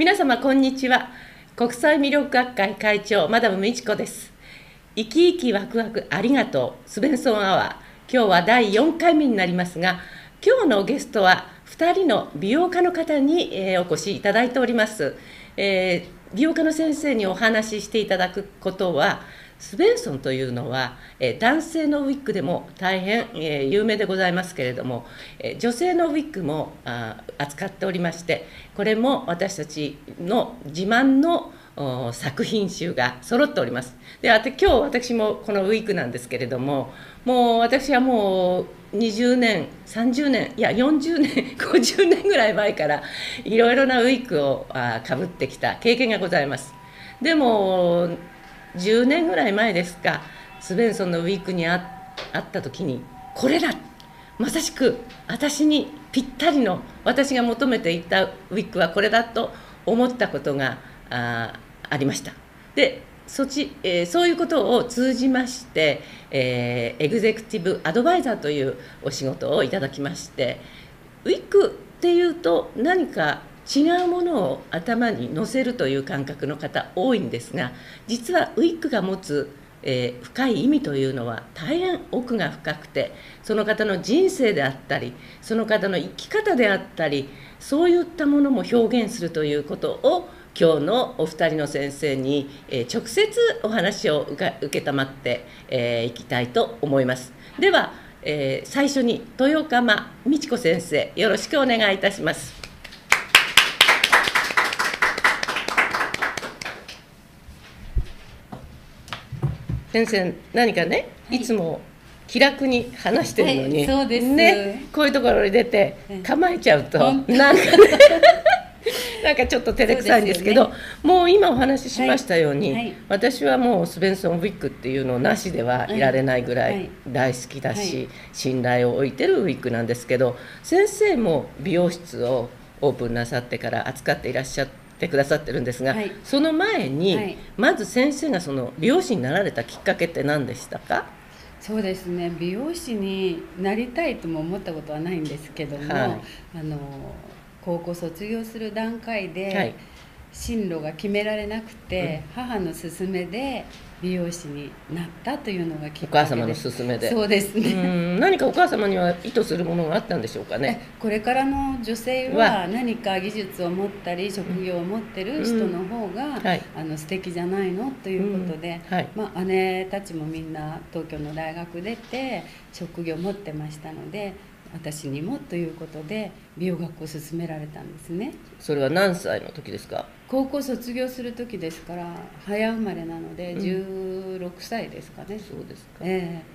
皆様こんにちは。国際魅力学会会長マダム美智子です。生き生きワクワクありがとうスベンソンアワー、今日は第4回目になりますが、今日のゲストは2人の美容家の方にお越しいただいております。美容家の先生にお話ししていただくことは、スベンソンというのは男性のウィッグでも大変有名でございますけれども、女性のウィッグも扱っておりまして、これも私たちの自慢の作品集が揃っております。で、今日私もこのウィークなんですけれども、もう私はもう20年30年いや40年50年ぐらい前からいろいろなウィークをかぶってきた経験がございます。でも10年ぐらい前ですか、スベンソンのウィークに会った時に、これだ、まさしく私にぴったりの、私が求めていたウィッグはこれだと思ったことがありました。で、そういうことを通じまして、エグゼクティブアドバイザーというお仕事をいただきまして、ウィッグっていうと何か違うものを頭に乗せるという感覚の方多いんですが、実はウィッグが持つ、深い意味というのは大変奥が深くて、その方の人生であったり、その方の生き方であったり、そういったものも表現するということを今日のお二人の先生に直接お話を承っていきたいと思います。では、最初に豊釜美智子先生、よろしくお願いいたします。先生、何かね、いつも気楽に話してるのに、そうですね、こういうところに出て構えちゃうと、なんかねなんかちょっと照れくさいんですけど、もう今お話ししましたように、私はもうスベンソンウィッグっていうのなしではいられないぐらい大好きだし、信頼を置いてるウィッグなんですけど、先生も美容室をオープンなさってから扱っていらっしゃってくださってるんですが、その前にまず先生がその美容師になられたきっかけって何でしたか？そうですね、美容師になりたいとも思ったことはないんですけども、高校卒業する段階で進路が決められなくて、母の勧めで美容師になったというのがきっかけで、お母様の勧めで。そうですね。何かお母様には意図するものがあったんでしょうかね。これからの女性は何か技術を持ったり職業を持ってる人の方が素敵じゃないのということで、まあ姉たちもみんな東京の大学出て職業を持ってましたので、私にもということで美容学校を勧められたんですね。それは何歳の時ですか？高校卒業する時ですから、早生まれなので16歳ですかね。そうですか。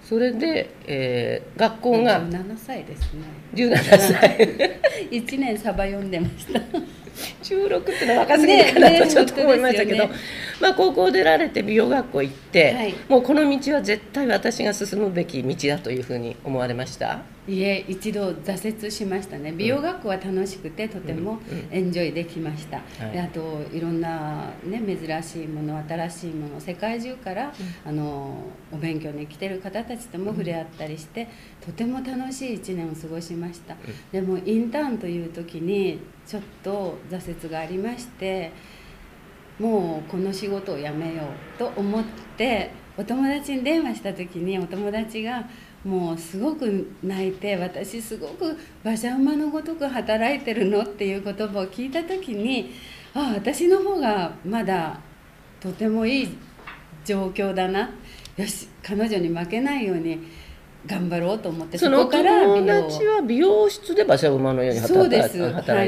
それで、学校が17歳ですね。17歳1年サバ読んでました16ってのは若すぎるかなとちょっと思いましたけど、まあ高校出られて美容学校行って、もうこの道は絶対私が進むべき道だというふうに思われました？いえ、一度挫折しましたね。美容学校は楽しくて、とてもエンジョイできました。で、あといろんな、ね、珍しいもの、新しいもの、世界中から、お勉強に来てる方たちとも触れ合ったりして、とても楽しい1年を過ごしました。でもインターンという時にちょっと挫折がありまして、もうこの仕事を辞めようと思って、お友達に電話した時に、お友達がもうすごく泣いて、私すごく馬車馬のごとく働いてるのっていう言葉を聞いた時に、ああ私の方がまだとてもいい状況だな、よし彼女に負けないように頑張ろうと思って、そのお友達は美容室で馬車馬のように働いてた。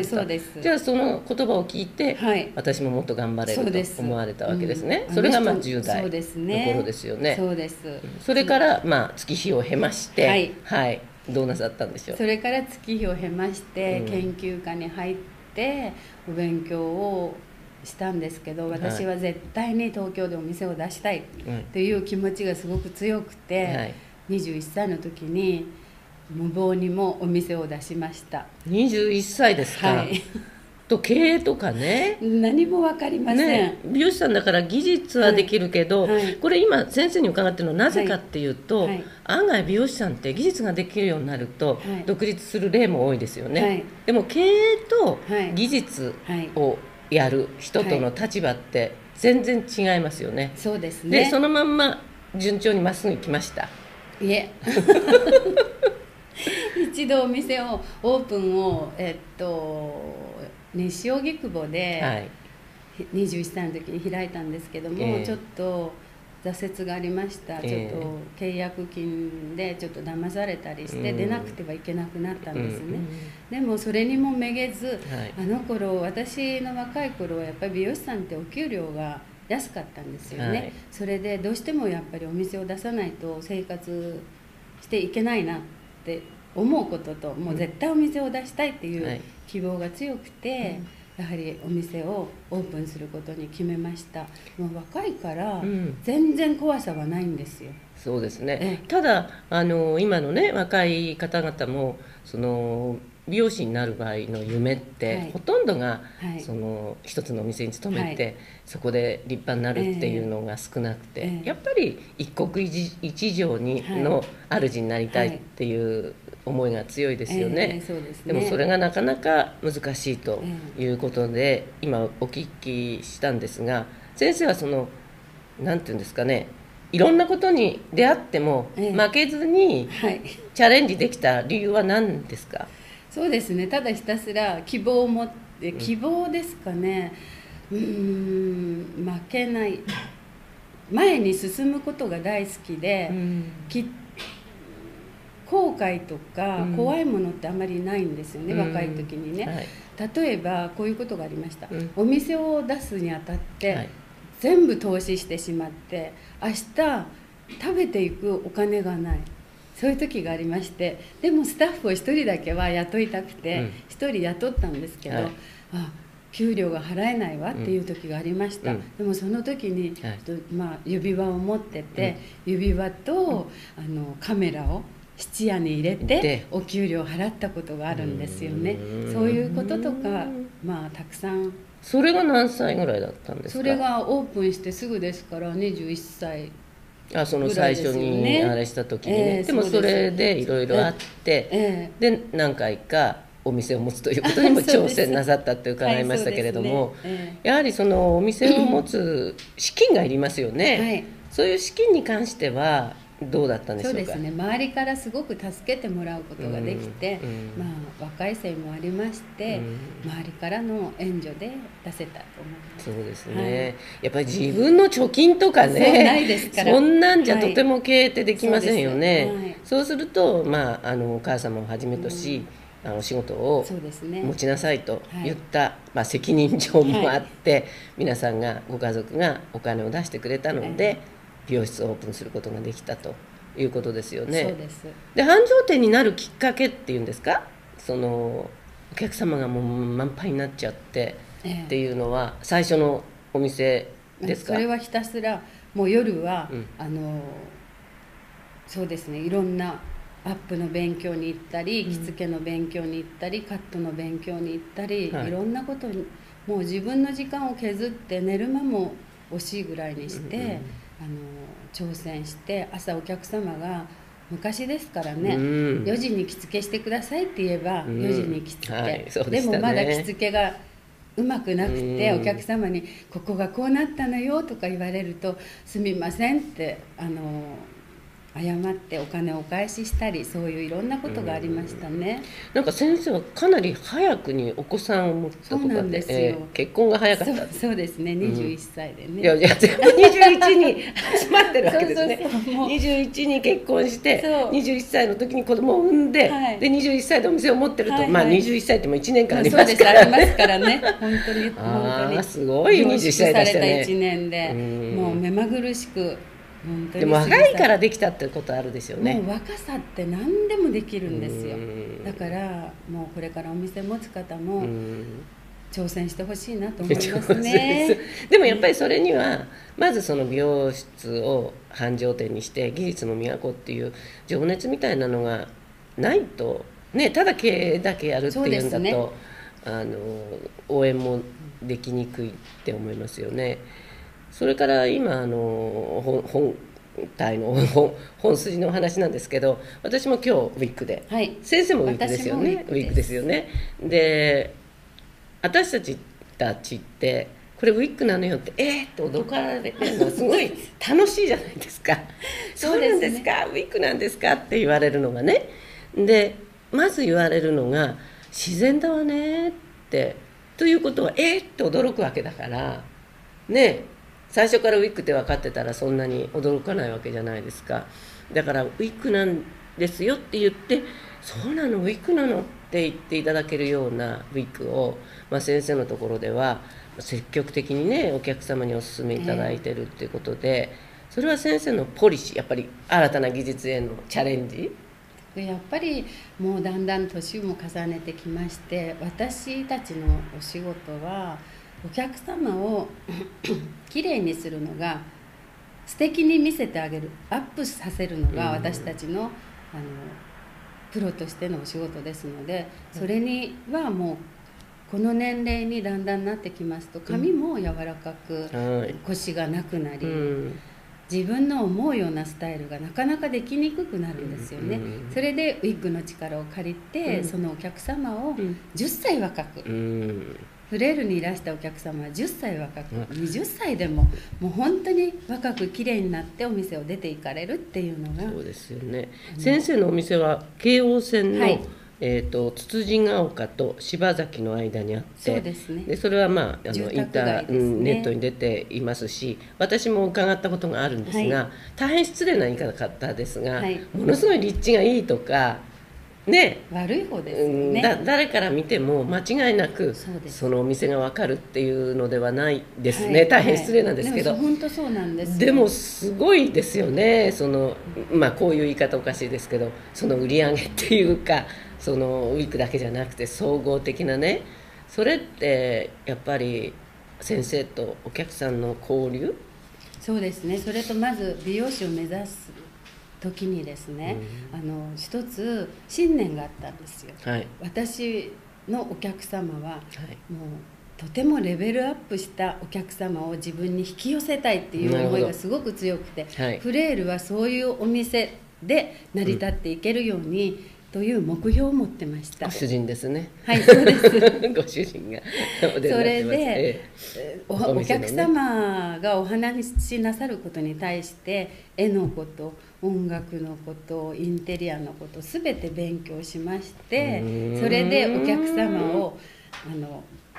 そうです。じゃあその言葉を聞いて、私ももっと頑張れると思われたわけですね。それがまあ10代の頃ですよね。そうです。それからまあ月日を経まして、どうなさったんでしょう？それから月日を経まして、研究科に入ってお勉強をしたんですけど、私は絶対に東京でお店を出したいという気持ちがすごく強くて、21歳の時に無謀にもお店を出しました。21歳ですか、と経営とかね何も分かりません、美容師さんだから技術はできるけど、これ今先生に伺ってるのはなぜかっていうと、案外美容師さんって技術ができるようになると独立する例も多いですよね。でも経営と技術をやる人との立場って全然違いますよね。そうですね。でそのまんま順調にまっすぐ来ました？いえ一度お店をオープンを西荻窪で、はい、21歳の時に開いたんですけども、ちょっと挫折がありました。ちょっと契約金でちょっと騙されたりして出なくてはいけなくなったんですね。でもそれにもめげず、あの頃私の若い頃はやっぱり美容師さんってお給料が安かったんですよね。それでどうしてもやっぱりお店を出さないと生活していけないなって思うことと、もう絶対お店を出したいっていう希望が強くて、やはりお店をオープンすることに決めました。もう若いから全然怖さはないんですよ。そうですね。ただ今のね若い方々もその美容師になる場合の夢って、ほとんどが、その一つのお店に勤めて、そこで立派になるっていうのが少なくて、やっぱり一国一城にの主になりたいっていう思いが強いですよね。でもそれがなかなか難しいということで、今お聞きしたんですが、先生はそのなんていうんですかね、いろんなことに出会っても負けずにチャレンジできた理由は何ですか？そうですね、ただひたすら希望を持って、希望ですかね、負けない、前に進むことが大好きで、後悔とか怖いものってあんまりないんですよね、若い時にね、例えばこういうことがありました、お店を出すにあたって、全部投資してしまって明日食べていくお金がない、そういう時がありまして、でもスタッフを1人だけは雇いたくて、1人雇ったんですけど、あ、給料が払えないわっていう時がありました。でもその時に、指輪を持ってて、指輪とカメラを質屋に入れてお給料を払ったことがあるんですよね。そういうこととか、たくさん。それが何歳ぐらいだったんですか？それがオープンしてすぐですから21歳。あ、その最初にあれした時にね。でもそれでいろいろあって、で何回かお店を持つということにも挑戦なさったって伺いましたけれども、やはりそのお店を持つ資金がいりますよね。そういう資金に関してはどうだったんでしょうか？そうですね、周りからすごく助けてもらうことができて、若い世もありまして、周りからの援助で出せたと思います。そうですね、やっぱり自分の貯金とかね、そんなんじゃとても経営ってできませんよね。そうすると、お母様をはじめとし、お仕事を持ちなさいと言った、責任上もあって、皆さんがご家族がお金を出してくれたので、美容室をオープンすることができたということですよね。そうです。で、繁盛店になるきっかけっていうんですか、そのお客様がもう満杯になっちゃってっていうのは最初のお店ですか？それはひたすらもう夜は、そうですね、いろんなアップの勉強に行ったり、着付けの勉強に行ったり、カットの勉強に行ったり、いろんなことにもう自分の時間を削って寝る間も惜しいぐらいにして。挑戦して、朝お客様が昔ですからね、4時に着付けしてくださいって言えば4時に着付け、でもまだ着付けがうまくなくて、お客様に「ここがこうなったのよ」とか言われると「すみません」って謝ってお金をお返ししたり、そういういろんなことがありましたね。なんか先生はかなり早くにお子さんを持ったとかで、結婚が早かった。そうですね、21歳でね、いやいや21に始まってるわけですね。21に結婚して21歳の時に子供を産んで、で21歳でお店を持ってると、21歳ってもう1年間ありますからね。本当に本当にすごい21歳でしたね。1年でもう目まぐるしく。でも若いからできたってことあるですよね。もう若さって何でもできるんですよ。だからもうこれからお店持つ方も挑戦してほしいなと思いますね。でもやっぱりそれにはまずその美容室を繁盛店にして技術の都っていう情熱みたいなのがないとね、ただ経営だけやるっていうんだと応援もできにくいって思いますよね。それから今本筋のお話なんですけど、私も今日ウィッグで、先生もウィッグですよね。で、私たちたちってこれウィッグなのよってって驚かれるのすごい楽しいじゃないですかそうなんですかウィッグなんですかって言われるのがねでまず言われるのが自然だわねってということはって驚くわけだからね最初からウィッグって分かってたらそんなに驚かないわけじゃないですかだからウィッグなんですよって言ってそうなのウィッグなのって言っていただけるようなウィッグを、先生のところでは積極的にねお客様にお勧めいただいてるっていうことで、それは先生のポリシーやっぱり新たな技術へのチャレンジやっぱりもうだんだん年も重ねてきまして私たちのお仕事はお客様をきれいにするのが素敵に見せてあげるアップさせるのが私たちの、プロとしてのお仕事ですのでそれにはもうこの年齢にだんだんなってきますと髪も柔らかく、コシがなくなり、自分の思うようなスタイルがなかなかできにくくなるんですよね、それでウィッグの力を借りて、そのお客様を10歳若く、フレールにいらしたお客様は10歳若く、20歳でももう本当に若くきれいになってお店を出ていかれるっていうのがそうですよね。先生のお店は京王線の、つつじが丘と柴崎の間にあって でそれはインターネットに出ていますし私も伺ったことがあるんですが、大変失礼な言い方ですが、ものすごい立地がいいとか、悪い方ですよね、誰から見ても間違いなく そのお店が分かるっていうのではないですね、大変失礼なんですけど、本当そうなんですよ。でもすごいですよね、そのこういう言い方おかしいですけど、その売り上げっていうかそのウィークだけじゃなくて総合的なね、それってやっぱり先生とお客さんの交流、そうですね、それとまず美容師を目指す時にですね、一つ信念があったんですよ、私のお客様は、もうとてもレベルアップしたお客様を自分に引き寄せたいっていう思いがすごく強くて、フレールはそういうお店で成り立っていけるように、という目標を持ってました。ご主人ですね。はい、そうです。ご主人がお出になってます。それで、お客様がお話しなさることに対して絵のこと、音楽のこと、インテリアのことすべて勉強しまして、それでお客様を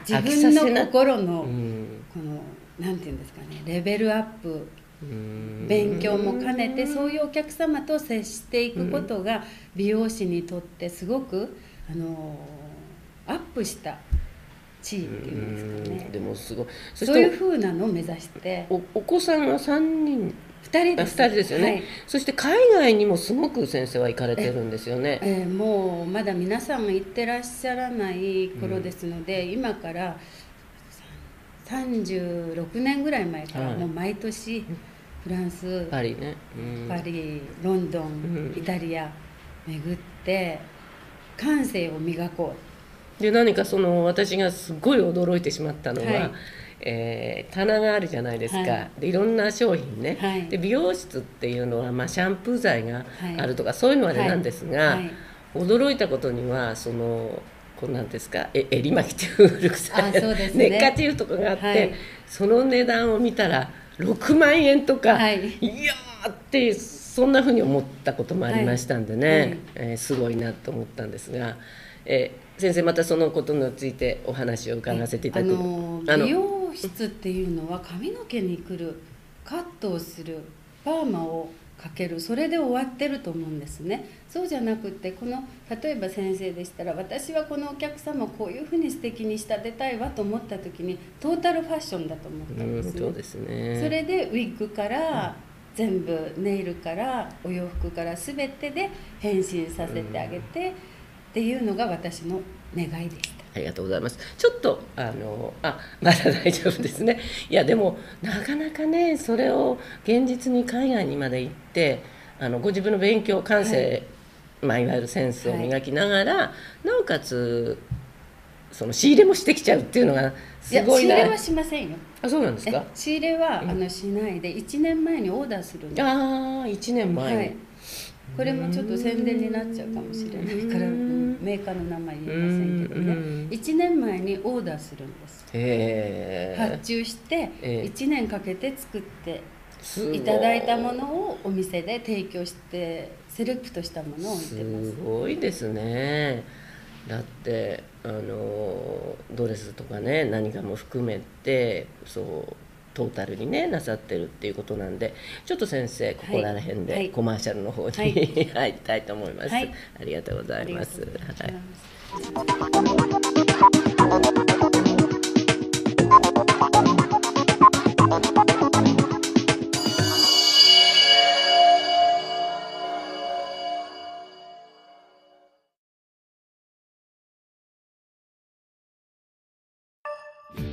自分の心のこのなんていうんですかね、レベルアップ。勉強も兼ねてそういうお客様と接していくことが美容師にとってすごくアップした地位っていうんですかね、でもすごいそういうふうなのを目指して、お子さんは2人ですよね、そして海外にもすごく先生は行かれてるんですよね、もうまだ皆さんも行ってらっしゃらない頃ですので、今から36年ぐらい前からもう毎年フランス、パリね、パリ、ロンドン、イタリア巡って感性を磨こうで、何かその私がすごい驚いてしまったのは、棚があるじゃないですか、でいろんな商品ね、で美容室っていうのは、シャンプー剤があるとか、そういうのはあれなんですが、驚いたことにはその。こうなんですか、襟巻きっていう古臭いネッカチーフとかがあって、その値段を見たら6万円とか、いやーってそんなふうに思ったこともありましたんでね、すごいなと思ったんですが、先生またそのことについてお話を伺わせていただきます。美容室っていうのは髪の毛にくる、カットをする、パーマをかける、それで終わってると思うんですね。そうじゃなくて、この例えば先生でしたら、私はこのお客様をこういうふうに素敵に仕立てたいわと思った時にトータルファッションだと思ったんですね。そうですね。それでウィッグから全部、ネイルからお洋服から全てで変身させてあげてっていうのが私の願いでした。ありがとうございます。ちょっとまだ大丈夫ですね。いやでもなかなかね、それを現実に海外にまで行ってご自分の勉強感性、いわゆるセンスを磨きながら、なおかつその仕入れもしてきちゃうっていうのがすごいな。仕入れはしませんよ。あ、そうなんですか。仕入れはしないで1年前にオーダーするんです。ああ、1年前に。これもちょっと宣伝になっちゃうかもしれないからメーカーの名前言えませんけどね、1年前にオーダーするんです。発注して1年かけて作っていただいたものをお店で提供してセレクトしたものを置いてます。すごいですね。だってドレスとかね何かも含めてそうトータルにねなさってるっていうことなんで、ちょっと先生ここら辺でコマーシャルの方に、入りたいと思います、ありがとうございます。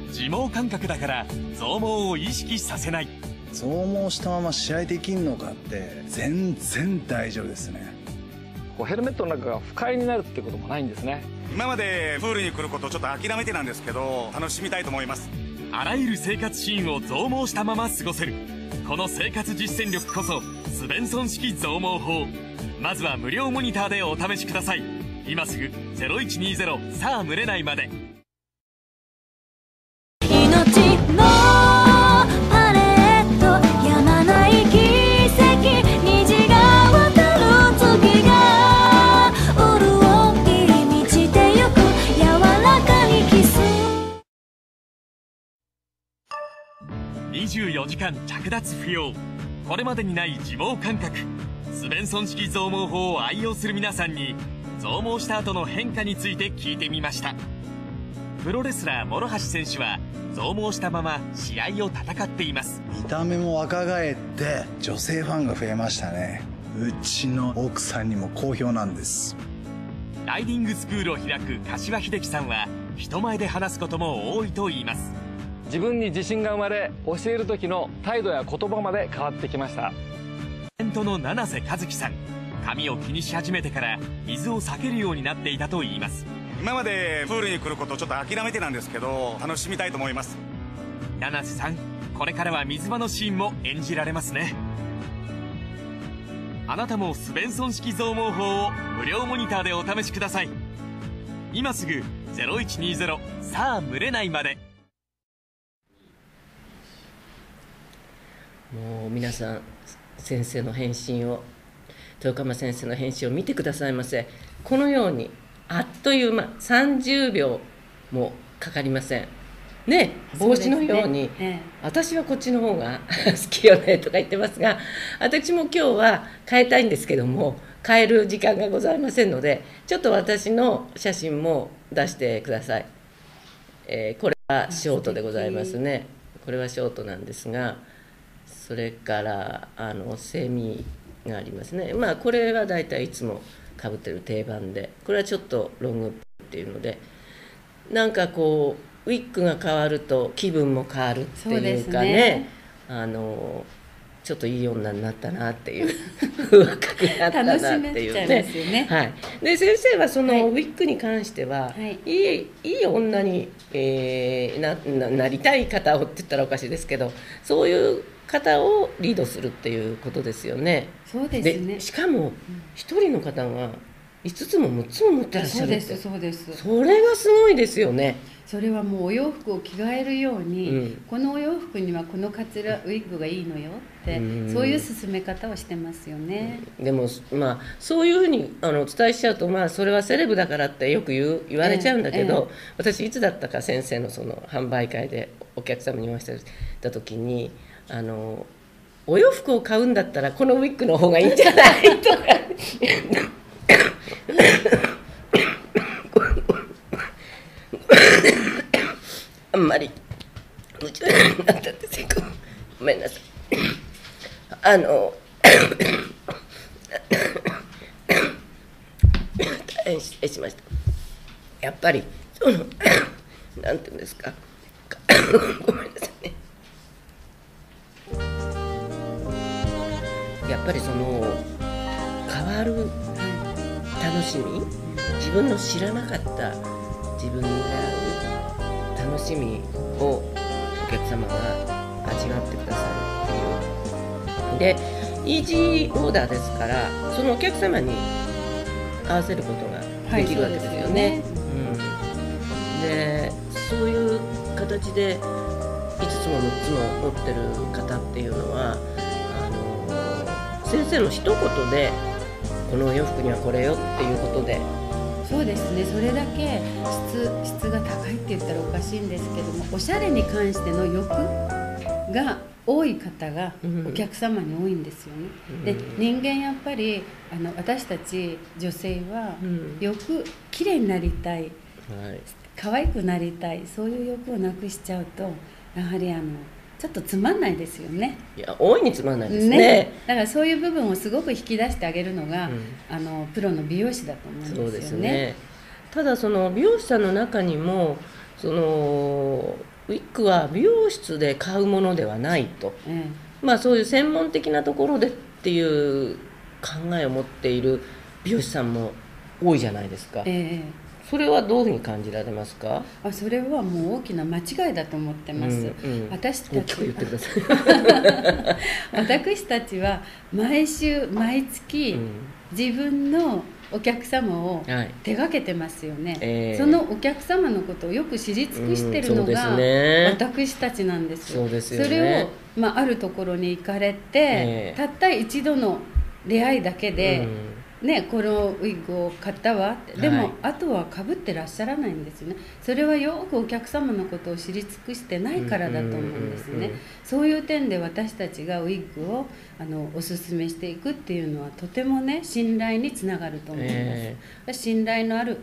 自毛感覚だから増毛を意識させない。増毛したまま試合できんのかって全然大丈夫ですね。ヘルメットの中が不快になるってこともないんですね。今までプールに来ることちょっと諦めてなんですけど、楽しみたいと思います。あらゆる生活シーンを増毛したまま過ごせる、この生活実践力こそスベンソン式増毛法。まずは無料モニターでお試しください。今すぐ0120さあ蒸れないまで。24時間着脱不要、これまでにない自毛感覚スベンソン式増毛法を愛用する皆さんに増毛した後の変化について聞いてみました。プロレスラー諸橋選手は増毛したまま試合を戦っています。見た目も若返って女性ファンが増えましたね。うちの奥さんにも好評なんです。ライディングスクールを開く柏秀樹さんは人前で話すことも多いといいます。自分に自信が生まれ、教える時の態度や言葉まで変わってきました。タレントの七瀬和樹さん、髪を気にし始めてから水を避けるようになっていたといいます。今までプールに来ることちょっと諦めてなんですけど、楽しみたいと思います。七瀬さん、これからは水場のシーンも演じられますね。あなたもスベンソン式増毛法を無料モニターでお試しください。今すぐ0120さあ蒸れないまで。もう皆さん先生の返信を、豊鎌先生の返信を見てくださいませ。このようにあっという間、30秒もかかりませんね。帽子のように私はこっちの方が好きよねとか言ってますが、私も今日は変えたいんですけども変える時間がございませんので、ちょっと私の写真も出してください。これはショートでございますね。これはショートなんですが、それからセミがありますね。まあこれは大体いつもかぶってる定番で、これはちょっとロングっぽいっていうので、なんかこうウィッグが変わると気分も変わるっていうかね、ちょっといい女になったなっていう若くなったなっていうね。はい、で先生はそのウィッグに関しては、いい女に、なりたい方をって言ったらおかしいですけど、そういう方をリードするっていうことですよね。そうですね。しかも一人の方が5つも6つも持ってらっしゃるって、そうですそれがすごいですよね。それはもうお洋服を着替えるように、このお洋服にはこのカツラウィッグがいいのよって、そういう進め方をしてますよね。でもまあそういうふうにお伝えしちゃうと、まあそれはセレブだからってよく言われちゃうんだけど、私いつだったか先生のその販売会でお客様にお会いした時に、お洋服を買うんだったらこのウィッグの方がいいんじゃないとかあんまり夢中になったんですよ。ごめんなさい。大変失礼しました。やっぱりそのなんていうんですかごめんなさいね。やっぱりその変わる楽しみ、自分の知らなかった自分に出会う楽しみをお客様が味わってくださるっていうで、イージーオーダーですから、そのお客様に合わせることができるわけですよね。で、そういう形で5つも6つも持ってる方っていうのは、先生の一言でこのお洋服にはこれよっていうことで、そうですね、それだけ質が高いって言ったらおかしいんですけども、おしゃれに関しての欲が多い方がお客様に多いんですよね。で、人間やっぱり私たち女性は欲、綺麗になりたい、可愛くなりたい、そういう欲をなくしちゃうと、やはりちょっとつまんないですよね。いや、大いにつまんないですね。だからそういう部分をすごく引き出してあげるのが、プロの美容師だと思うんですよね。ただ、その美容師さんの中にもウィッグは美容室で買うものではないと、そういう専門的なところでっていう考えを持っている美容師さんも多いじゃないですか。それはどういうふうに感じられますか？それはもう大きな間違いだと思ってます。私たちは毎週毎月、自分のお客様を手がけてますよね。そのお客様のことをよく知り尽くしてるのが、私たちなんですよ。それを、あるところに行かれて、たった一度の出会いだけで、このウィッグを買ったわって、でも、あとはかぶってらっしゃらないんですよね。それはよくお客様のことを知り尽くしてないからだと思うんですね。そういう点で私たちがウィッグをおすすめしていくっていうのは、とてもね、信頼につながると思います。信頼のある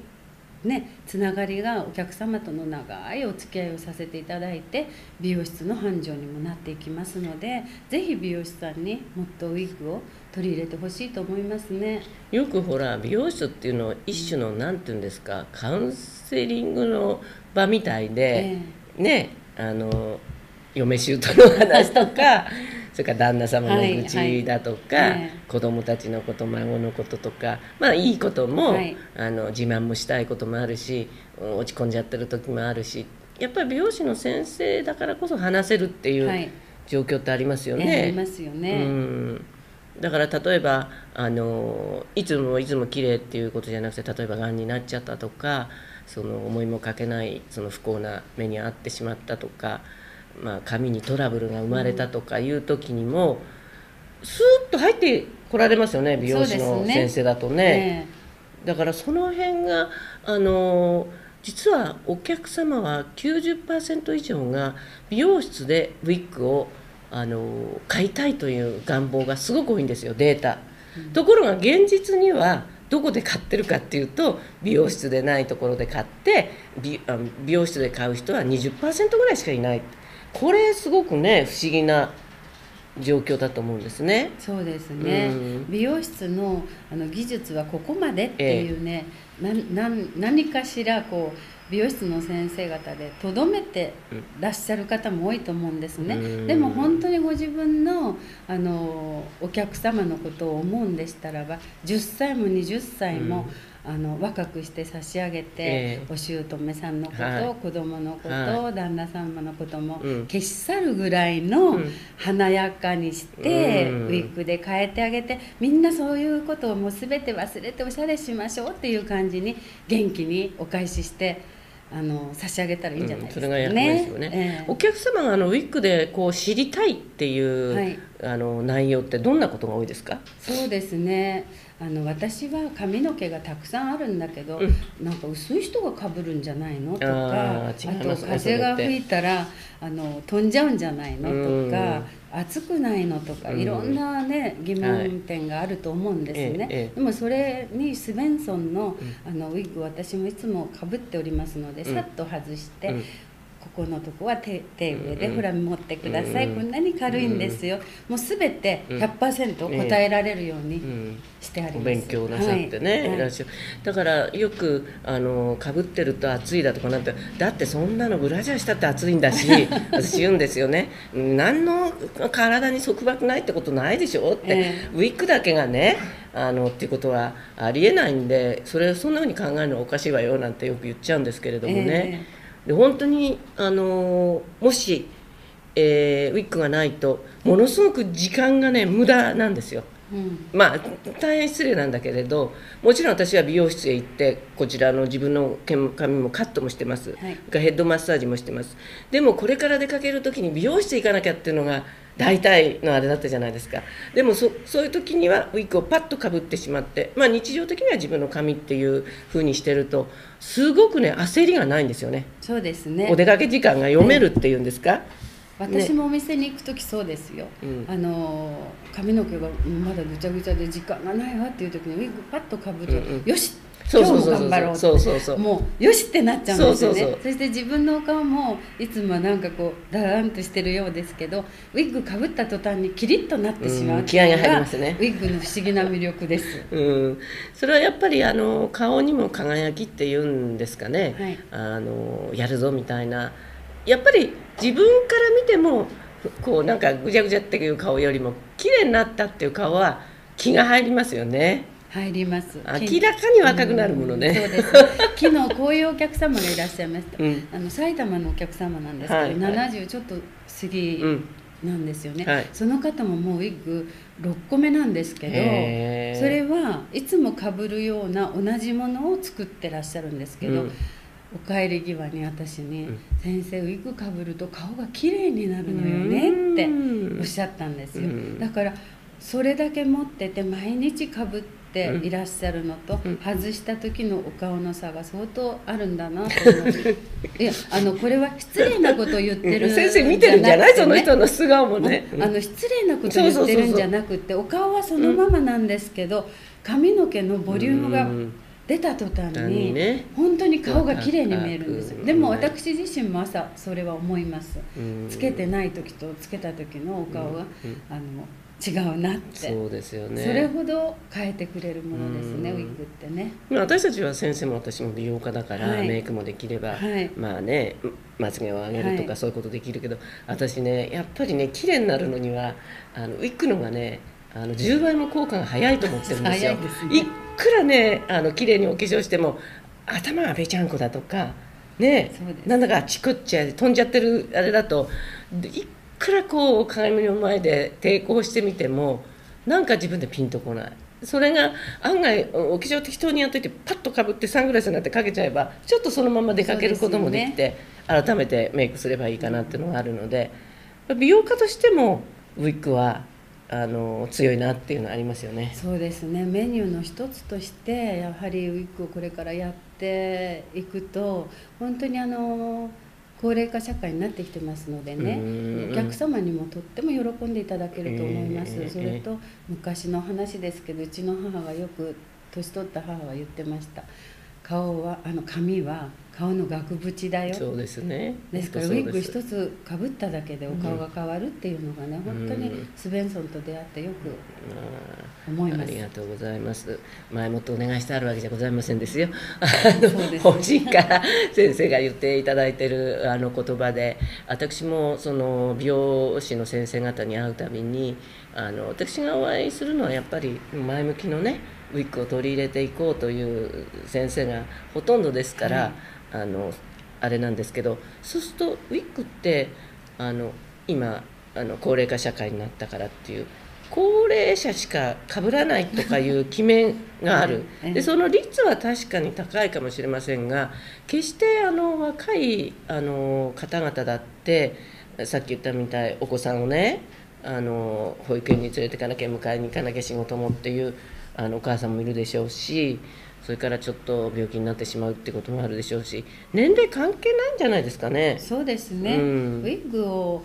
つながりがお客様との長いお付き合いをさせていただいて、美容室の繁盛にもなっていきますので、ぜひ美容師さんにもっとウィッグを取り入れてほしいと思いますね。よくほら、美容室っていうのは一種のなんて言うんですか、カウンセリングの場みたいで、嫁姑の話とかそれから旦那様の愚痴だとか、子供たちのこと、孫のこととか、いいことも、自慢もしたいこともあるし、落ち込んじゃってる時もあるし、やっぱり美容師の先生だからこそ話せるっていう状況ってありますよね。ありますよね。だから例えばいつも綺麗っていうことじゃなくて、例えばがんになっちゃったとか、その思いもかけないその不幸な目に遭ってしまったとか。髪にトラブルが生まれたとかいう時にも、スーッと入ってこられますよね、美容師の先生だとね。だからその辺が実はお客様は 90% 以上が美容室でウィッグを買いたいという願望がすごく多いんですよ、データ。ところが現実にはどこで買ってるかっていうと、美容室でないところで買って、 美容室で買う人は 20% ぐらいしかいない。これすごくね、不思議な状況だと思うんですね。そうですね。美容室の技術はここまでっていうね、何かしらこう美容室の先生方でとどめてらっしゃる方も多いと思うんですね。でも本当にご自分のお客様のことを思うんでしたらば、10歳も20歳も若くして差し上げて、お姑さんのこと、子供のこと、旦那様のことも消し去るぐらいの華やかにして、ウィッグで変えてあげて、みんなそういうことをもう全て忘れておしゃれしましょうっていう感じに元気にお返しして。差し上げたらいいんじゃないですかね。それが役目ですよね。お客様がウィッグでこう知りたいっていう内容ってどんなことが多いですか？そうですね。私は髪の毛がたくさんあるんだけど、なんか薄い人がかぶるんじゃないのとか、あと風が吹いたら飛んじゃうんじゃないのとか、暑くないのとか、いろんなね疑問点があると思うんですね。でもそれにスベンソンのウィッグ、私もいつもかぶっておりますので。さっと外して、ここのとこは手上で、ほら持ってください、こんなに軽いんですよ、もうすべて 100% 答えられるようにしてあります。お勉強なさってね、いらっしゃる。だからよくかぶってると暑いだとかなんて、だってそんなのブラジャーしたって暑いんだし私言うんですよね、何の体に束縛ないってことないでしょって、ウィッグだけがねっていうことはありえないんで、そんなふうに考えるのはおかしいわよなんてよく言っちゃうんですけれどもね。で、本当にもしウィッグがないとものすごく時間がね無駄なんですよ。まあ大変失礼なんだけれど、もちろん私は美容室へ行ってこちらの自分の髪もカットもしてます、ヘッドマッサージもしてます。でもこれから出かける時に美容室へ行かなきゃっていうのが大体のあれだったじゃないですか。でもそういう時にはウィッグをパッとかぶってしまって、まあ、日常的には自分の髪っていう風にしてるとすごくね焦りがないんですよね。そうですね、お出かけ時間が読めるっていうんですか。私もお店に行くときそうですよ、髪の毛がまだぐちゃぐちゃで時間がないわっていうときにウィッグパッとかぶると、よし今日も頑張ろうって、もうよしってなっちゃうんですよね。そして自分のお顔もいつもなんかこうだらんとしてるようですけど、ウィッグかぶった途端にキリッとなってしまう、気合が入りますね。ウィッグの不思議な魅力です。それはやっぱり顔にも輝きっていうんですかね、やるぞみたいな、やっぱり自分から見てもこうなんかぐちゃぐちゃっていう顔よりも綺麗になったっていう顔は気が入りますよね。入ります。明らかに若くなるものね。そうです。昨日こういうお客様がいらっしゃいました、埼玉のお客様なんですけど、70ちょっと過ぎなんですよね、その方ももうウィッグ6個目なんですけど、それはいつもかぶるような同じものを作ってらっしゃるんですけど、お帰り際に私に「先生ウィッグかぶると顔がきれいになるのよね」っておっしゃったんですよ。だからそれだけ持ってて毎日かぶっていらっしゃるのと外した時のお顔の差が相当あるんだなと思って、いやこれは失礼なことを言ってるんじゃなくて、先生見てるんじゃない、その人の素顔もね、失礼なことを言ってるんじゃなくて、お顔はそのままなんですけど髪の毛のボリュームが出た途端に本当に顔が綺麗に見えるんですよ。でも私自身も朝それは思います。つけてない時とつけた時のお顔が違うなって。そうですよね。それほど変えてくれるものですね、ウィッグってね。私たちは先生も私も美容家だから、メイクもできれば、まあねまつげを上げるとかそういうことできるけど、私ねやっぱりね綺麗になるのにはウィッグのがね10倍も効果が早いと思ってるんですよ。いくらね綺麗にお化粧しても頭がべちゃんこだとかね、なんだかチクっちゃ飛んじゃってるあれだと、いくらこう鏡の前で抵抗してみてもなんか自分でピンとこない。それが案外お化粧適当にやっといてパッとかぶってサングラスなんてかけちゃえばちょっとそのまま出かけることもできて、改めてメイクすればいいかなっていうのがあるので、美容家としてもウィッグは強いなっていうのありますよね。そうですね。メニューの一つとしてやはりウィッグをこれからやっていくと、本当に高齢化社会になってきてますのでね、お客様にもとっても喜んでいただけると思います。それと昔の話ですけど、うちの母がよく年取った母は言ってました。髪は顔の額縁だよ。そうですね。ですからウィッグ一つかぶっただけでお顔が変わるっていうのがね、本当にスベンソンと出会ってよく思います。ありがとうございます。前もってお願いしてあるわけじゃございませんですよ。法人から先生が言っていただいている言葉で、私もその美容師の先生方に会うたびに、私がお会いするのはやっぱり前向きのねウィッグを取り入れていこうという先生がほとんどですから。あれなんですけど、そうするとウィッグって今高齢化社会になったからっていう高齢者しか被らないとかいう決めがあるで、その率は確かに高いかもしれませんが、決して若い方々だってさっき言ったみたい、お子さんをね保育園に連れていかなきゃ迎えに行かなきゃ仕事もっていうお母さんもいるでしょうし。それからちょっと病気になってしまうってこともあるでしょうし、年齢関係ないんじゃないですかね。そうですね、ウィッグを、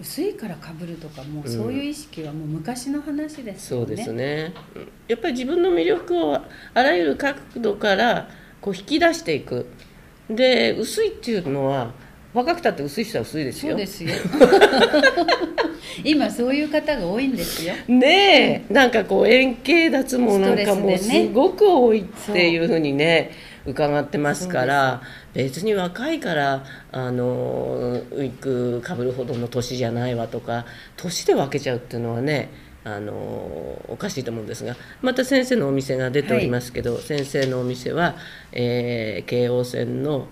薄いからかぶるとかもうそういう意識はもう昔の話ですよね。そうですね。やっぱり自分の魅力をあらゆる角度からこう引き出していく。で薄いっていうのは若くたって薄い人は薄いですよ。そうですよ。今そういう方が多いんですよ。ねえ、なんかこう円形脱毛なんかもすごく多いっていうふうにね伺ってますから、別に若いからウィッグかぶるほどの年じゃないわとか年で分けちゃうっていうのはねおかしいと思うんですが、また先生のお店が出ておりますけど、先生のお店は京王線の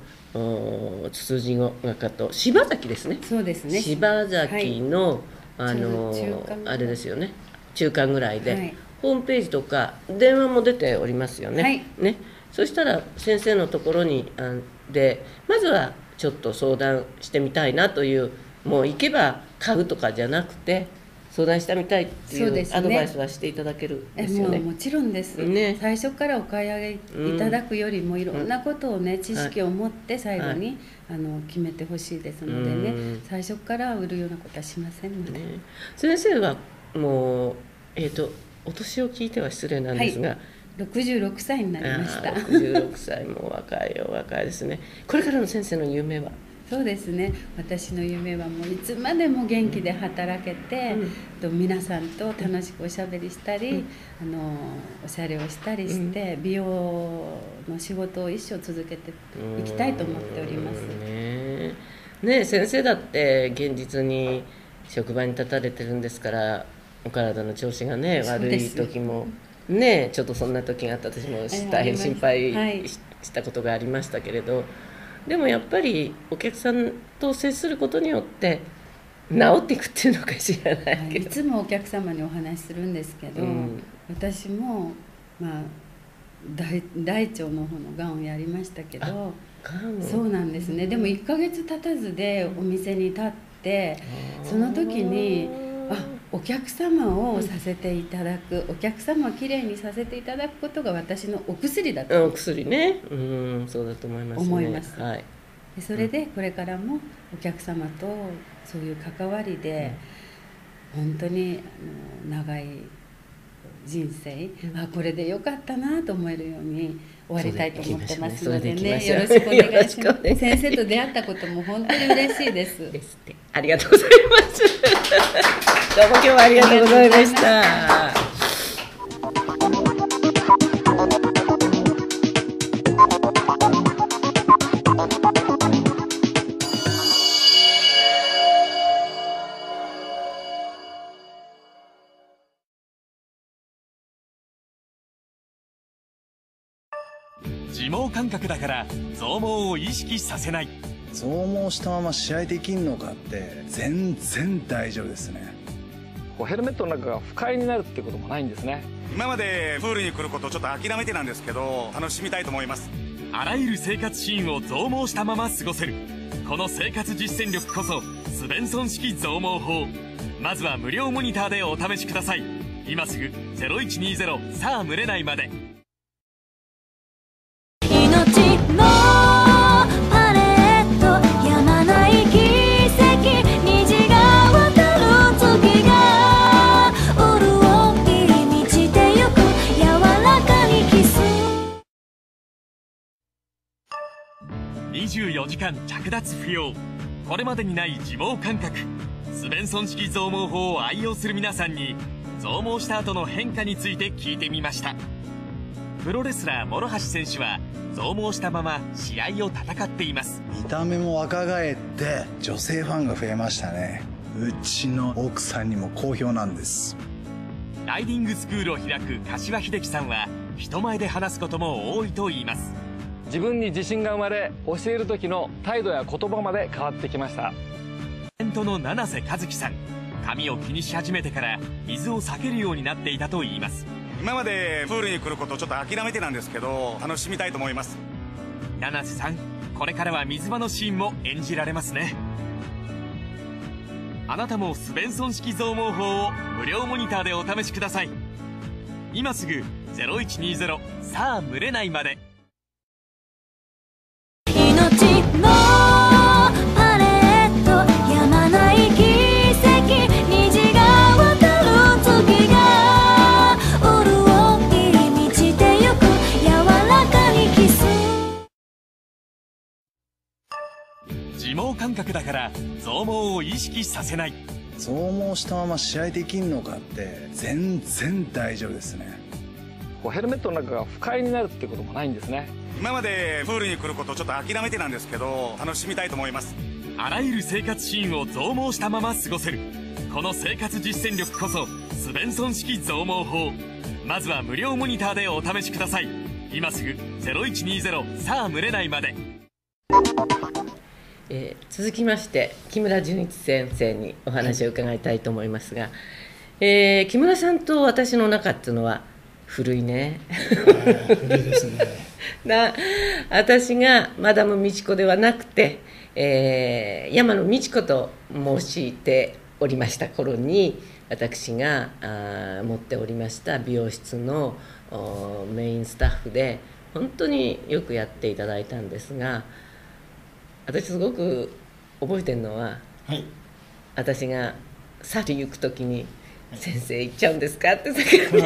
つつじがかと柴崎ですね。そうですね。柴崎の、はい、あれですよね。中間ぐらいで、はい、ホームページとか電話も出ておりますよね。はい、ね。そしたら先生のところにでまずはちょっと相談してみたいなという、もう行けば買うとかじゃなくて相談してみたいっていうアドバイスはしていただけるんですよね。もうもちろんです、ね、最初からお買い上げいただくよりもいろんなことをね、知識を持って最後に、はい、決めてほしいですのでね、最初から売るようなことはしませんので、ね、先生はもうお年を聞いては失礼なんですが、はい、66歳になりました。66歳も若いよ、若いですね。これからの先生の夢は？そうですね、私の夢はもういつまでも元気で働けて、うん、皆さんと楽しくおしゃべりしたり、うん、おしゃれをしたりして、うん、美容の仕事を一生続けていきたいと思っております。ねえ、先生だって現実に職場に立たれてるんですから、お体の調子がね、悪い時もね、ちょっとそんな時があった。私も大変心配したことがありましたけれど、はい、でもやっぱりお客さんと接することによって治っていくっていうのか知らないけど、いつもお客様にお話しするんですけど、うん、私も、まあ、大腸の方のがんをやりましたけど、そうなんですね、うん、でも1ヶ月経たずでお店に立って、うん、その時にお客様をさせていただく、お客様をきれいにさせていただくことが私のお薬だと。お薬ね、うん、そうだと思いますね。思います。はい。それでこれからもお客様とそういう関わりで、本当に長い人生、あ、これでよかったなと思えるように終わりたいと思ってますのでね、よろしくお願いします。先生と出会ったことも本当に嬉しいです。ですって。ありがとうございますどうも今日はありがとうございました。自毛感覚だから増毛を意識させない。増毛したまま試合できんのかって、全然大丈夫ですね。ヘルメットの中が不快になるってこともないんですね。今までプールに来ることをちょっと諦めてなんですけど、楽しみたいと思います。あらゆる生活シーンを増毛したまま過ごせる、この生活実践力こそスベンソン式増毛法。まずは無料モニターでお試しください。今すぐ0120さあ群れないまで。24時間着脱不要、これまでにない自毛感覚、スベンソン式増毛法を愛用する皆さんに増毛した後の変化について聞いてみました。プロレスラー諸橋選手は増毛したまま試合を戦っています。見た目も若返って女性ファンが増えましたね。うちの奥さんにも好評なんです。ライディングスクールを開く柏秀樹さんは人前で話すことも多いといいます。自分に自信が生まれ、教える時の態度や言葉まで変わってきました。タレントの七瀬和樹さん、髪を気にし始めてから水を避けるようになっていたといいます。今までプールに来ることをちょっと諦めてなんですけど、楽しみたいと思います。七瀬さん、これからは水場のシーンも演じられますね。あなたもスベンソン式増毛法を無料モニターでお試しください。今すぐ0120さあ群れないまで。自毛感覚だから増毛を意識させない。増毛したまま試合できんのかって、全然大丈夫ですね。ヘルメットの中が不快になるってこともないんですね。今までプールに来ることをちょっと諦めてなんですけど、楽しみたいと思います。あらゆる生活シーンを増毛したまま過ごせる、この生活実践力こそスベンソン式増毛法。まずは無料モニターでお試しください。今すぐ0120さあ群れないまで。続きまして木村純一先生にお話を伺いたいと思いますが、木村さんと私の仲っていうのは古いね。古いですね。私がマダム美智子ではなくて、山野美智子と申しておりました頃に、私が持っておりました美容室のメインスタッフで本当によくやっていただいたんですが、私すごく覚えてるのは、はい、私が去りゆく時に「先生行っちゃうんですか?」って先に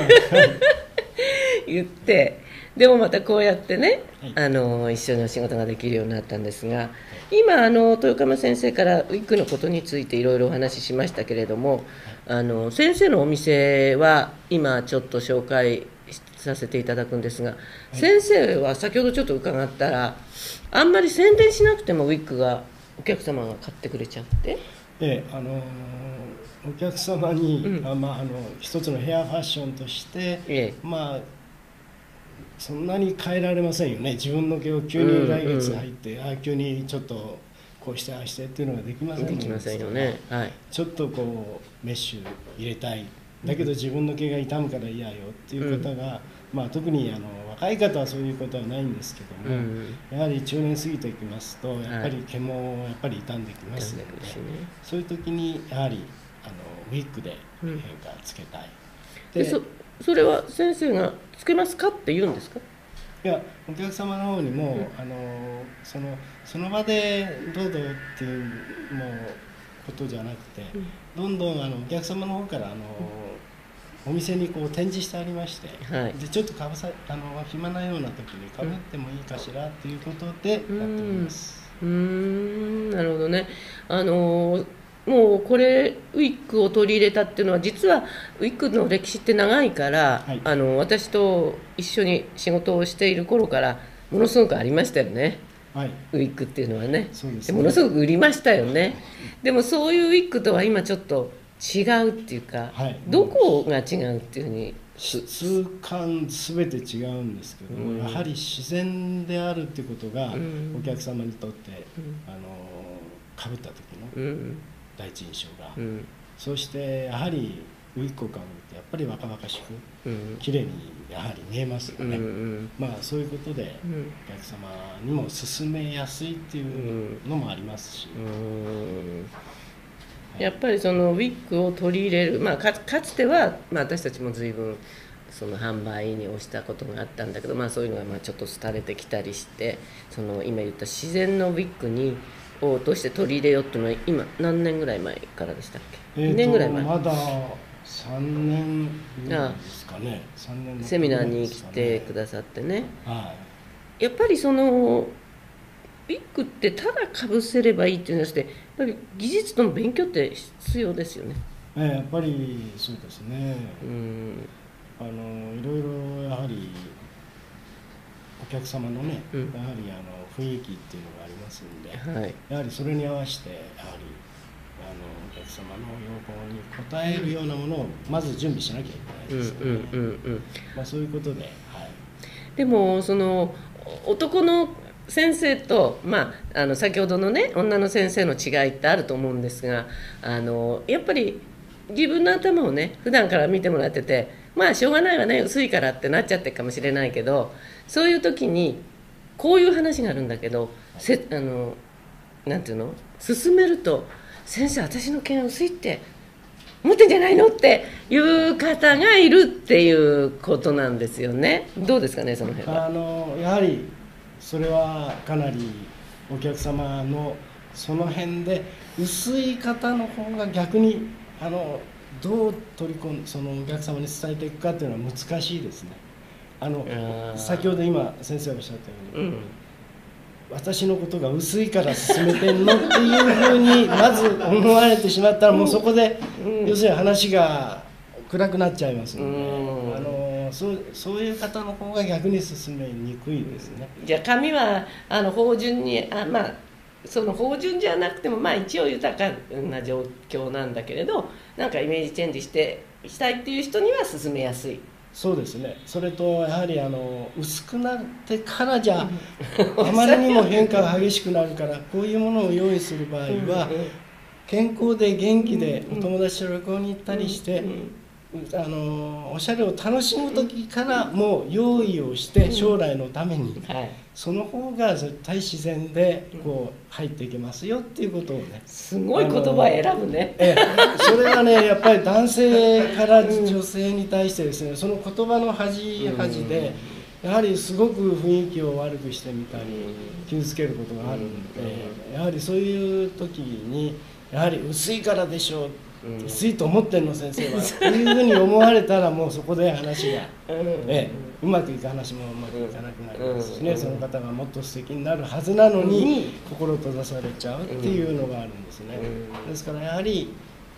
言って、でもまたこうやってね、一緒にお仕事ができるようになったんですが、今豊釜先生からウィッグのことについていろいろお話ししましたけれども、先生のお店は今ちょっと紹介させていただくんですが、はい、先生は先ほどちょっと伺ったら、あんまり宣伝しなくてもウィッグがお客様が買ってくれちゃって、お客様に、一つのヘアファッションとして、そんなに変えられませんよね。自分の毛を急に来月入って、急にちょっとこうしてああしてっていうのができませんもんね。できませんよね。はい、ちょっとこうメッシュ入れたい、だけど自分の毛が傷むから嫌よっていう方が、特に若い方はそういうことはないんですけども、やはり中年過ぎてきますとやっぱり毛もやっぱり傷んできますので、そういう時にやはりウィッグで変化つけたい。でそれは先生が「つけますか?」って言うんですか？いや、お客様の方にも、その場でどうぞっていうもうことじゃなくて、どんどんお客様の方からお店にこう展示してありまして、でちょっとかぶさ暇なような時にかぶってもいいかしらっていうことでやっております。なるほどね。もうこれウィッグを取り入れたっていうのは、実はウィッグの歴史って長いから、私と一緒に仕事をしている頃からものすごくありましたよね。ウィッグっていうのはね、ものすごく売りましたよね。でもそういうウィッグとは今ちょっと違うっていうか、どこが違うっていうふうに、質感全て違うんですけど、やはり自然であるっていうことがお客様にとってかぶった時の第一印象が、そしてやはりウィッグをかぶってやっぱり若々しく綺麗にやはり見えますよね。そういうことでお客様にも勧めやすいっていうのもありますし、やっぱりそのウィッグを取り入れる、かつては、私たちも随分その販売に押したことがあったんだけど、そういうのがちょっと廃れてきたりして、その今言った自然のウィッグにをどうして取り入れようっていうのは今何年ぐらい前からでしたっけ？2年ぐらい前、まだ3年ですかね。セミナーに来てくださってね、やっぱりそのウィッグってただかぶせればいいっていうので、やっぱり技術との勉強って必要ですよね。やっぱりそうですね。いろいろやはりお客様のね、やはり雰囲気っていうのがありますんで、やはりそれに合わせてやはりお客様の要望に応えるようなものをまず準備しなきゃいけないですよね。そういうことで、でもその男の先生と、先ほどのね女の先生の違いってあると思うんですが、やっぱり自分の頭をね普段から見てもらってて、しょうがないわね薄いからってなっちゃってるかもしれないけど、そういう時にこういう話があるんだけど、なんていうの、進めると「先生私の毛薄いって持ってんじゃないの?」っていう方がいるっていうことなんですよね。どうですかねその辺は。やはりそれはかなりお客様のその辺で、薄い方の方が逆にどう取り込んでそのお客様に伝えていくかっていうのは難しいですね。先ほど今先生がおっしゃったように、私のことが薄いから進めてんのっていうふうにまず思われてしまったら、もうそこで要するに話が暗くなっちゃいますので、そういう方の方が逆に進めにくいですね。じゃあ髪は芳醇に、その芳醇じゃなくても一応豊かな状況なんだけれど、なんかイメージチェンジしたいっていう人には進めやすい。そうですね。それとやはり薄くなってからじゃあまりにも変化が激しくなるから、こういうものを用意する場合は健康で元気でお友達と旅行に行ったりしておしゃれを楽しむ時からもう用意をして将来のために、その方が絶対自然でこう入っていけますよっていうことをね。すごい言葉選ぶね。それはね、やっぱり男性から女性に対してですね、その言葉の端でやはりすごく雰囲気を悪くしてみたり傷つけることがあるので、やはりそういう時にやはり薄いからでしょう、薄いと思ってんの先生はというふうに思われたら、もうそこで話がうまくいく話もうまくいかなくなりますしね、その方がもっと素敵になるはずなのに心閉ざされちゃうっていうのがあるんですね。ですからやはり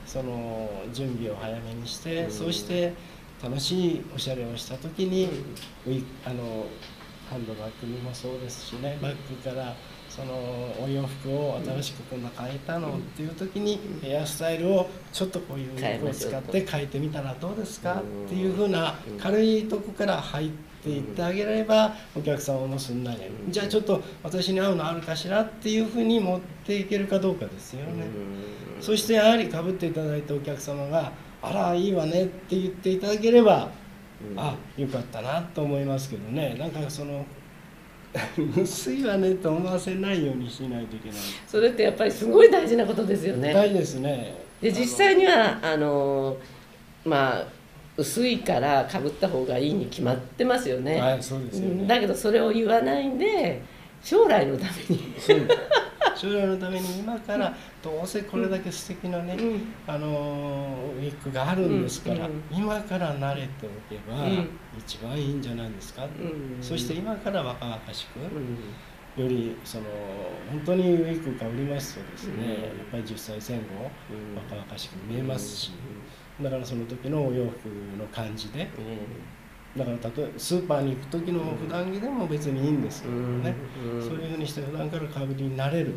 その準備を早めにして、そうして楽しいおしゃれをした時にハンドバッグもそうですしね、バッグからそのお洋服を新しくこんな変えたのっていう時に、ヘアスタイルをちょっとこういう服を使って変えてみたらどうですかっていうふうな軽いとこから入っていってあげれば、お客さんもすんなり、じゃあちょっと私に合うのあるかしらっていうふうに持っていけるかどうかですよね。そしてやはりかぶっていただいたお客様が「あらいいわね」って言っていただければ、あ、よかったなと思いますけどね。なんかその薄いわねと思わせないようにしないといけない。それってやっぱりすごい大事なことですよね。大事ですね。で、実際にはまあ薄いからかぶった方がいいに決まってますよね。はい、そうですよね。だけどそれを言わないんで、将来のために。将来のために今からどうせこれだけ素敵なね、ウィッグがあるんですから、今から慣れておけば一番いいんじゃないですか。そして今から若々しく、よりその本当にウィッグが売りますとですね、やっぱり10歳前後若々しく見えますし、だからその時のお洋服の感じで、だから例えばスーパーに行く時の普段着でも別にいいんですけどね、そういうふうにして普段からかぶりになれる、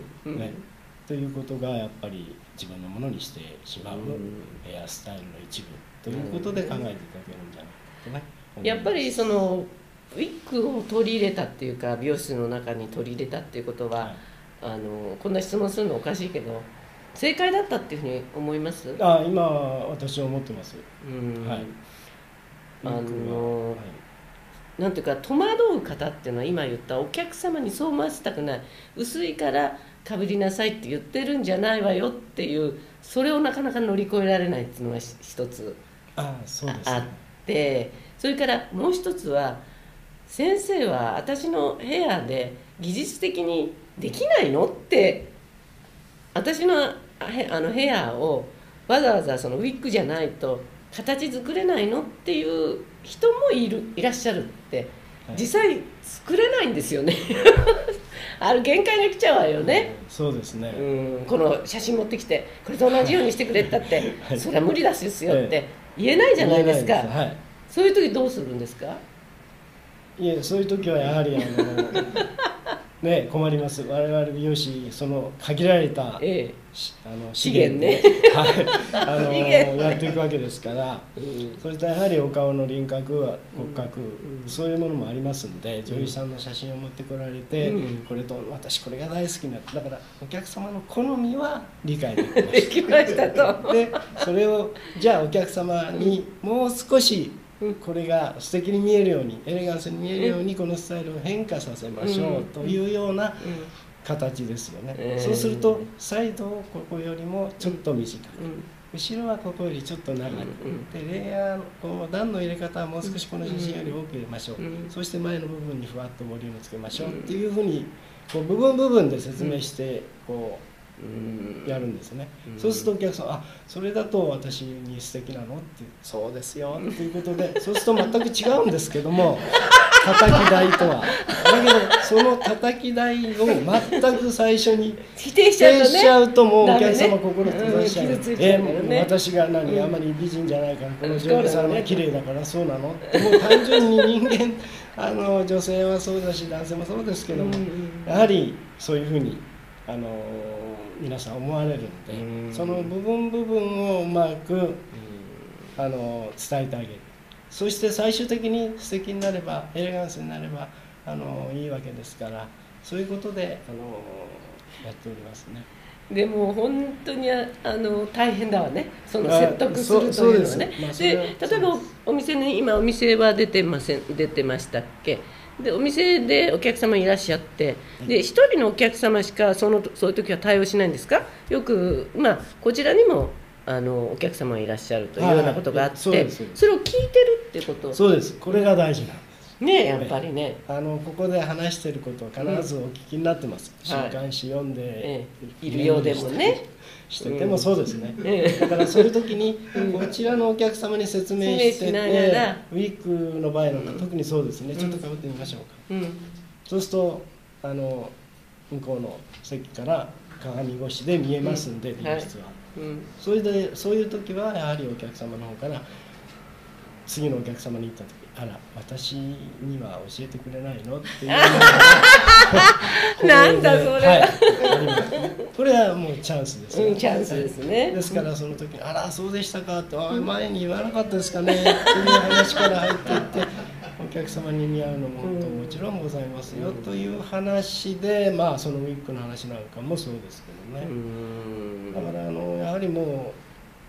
ということがやっぱり自分のものにしてしまうヘアスタイルの一部ということで考えていただけるんじゃないかとね。やっぱりそのウィッグを取り入れたっていうか、美容室の中に取り入れたっていうことは、こんな質問するのおかしいけど、正解だったっていうふうに思います？あ、今私は思ってます。はい。なんていうか、戸惑う方っていうのは、今言ったお客様にそう思わせたくない、薄いからかぶりなさいって言ってるんじゃないわよっていう、それをなかなか乗り越えられないっていうのが一つ あって、それからもう一つは、先生は私のヘアで技術的にできないのって、私のヘアをわざわざそのウィッグじゃないと形作れないのっていう人もいらっしゃるって。実際作れないんですよね。ある限界が来ちゃうわよね。そうですね。この写真持ってきてこれと同じようにしてくれたって、それは無理ですよって言えないじゃないですか。そういう時どうするんですか？いや、そういう時はやはりね、困ります。我々美容師、その限られた資源でやっていくわけですから、そしてやはりお顔の輪郭は骨格、そういうものもありますので、女優さんの写真を持ってこられて、これと私これが大好きな、だからお客様の好みは理解できましたと。で、それをじゃあお客様にもう少しこれが素敵に見えるように、エレガンスに見えるように、このスタイルを変化させましょうというような形ですよね。そうするとサイドをここよりもちょっと短く、後ろはここよりちょっと長く、でレイヤーの段の入れ方はもう少しこの写真より多く入れましょう、そして前の部分にふわっとボリュームつけましょうっていうふうに、こう部分部分で説明してこうやるんですね。そうするとお客さん、あ、それだと私に素敵なのって、そうですよっていうことで、そうすると全く違うんですけども、叩き台とは。だけどその叩き台を全く最初に否定しちゃうと、もうお客様心閉ざしちゃう。私が何、あまり美人じゃないから、この女優さんは綺麗だからそうなのって、もう単純に人間、女性はそうだし男性もそうですけども、やはりそういうふうに皆さん思われるので、その部分部分をうまく伝えてあげる、そして最終的に素敵になればエレガンスになればいいわけですから、そういうことでやっておりますね。でも本当に大変だわね、その説得するというのはね。で例えばお店に、今お店は出てましたっけ。でお店でお客様いらっしゃって、で1人のお客様しかそういう時は対応しないんですか。よく、まあ、こちらにもお客様がいらっしゃるというようなことがあって、それを聞いてるっていうこと。そうです、これが大事なんですね。やっぱりね、ここで話してることを必ずお聞きになってます。週刊誌読んでいるようでもね、しててもそうですね。だからそういう時にこちらのお客様に説明してて、ウィークの場合なんか特にそうですね。ちょっとかぶってみましょうか。そうすると向こうの席から鏡越しで見えますんで、美術は。それでそういう時はやはりお客様の方から次のお客様に行った時「あら私には教えてくれないの?」っていうなんだそれ、これはもうチャンスですね。チャンスですね。ですからその時「あらそうでしたか」って「前に言わなかったですかね」っていう話から入っていってお客様に似合うのももちろんございますよという話で、まあそのウィッグの話なんかもそうですけどね。だからやはりも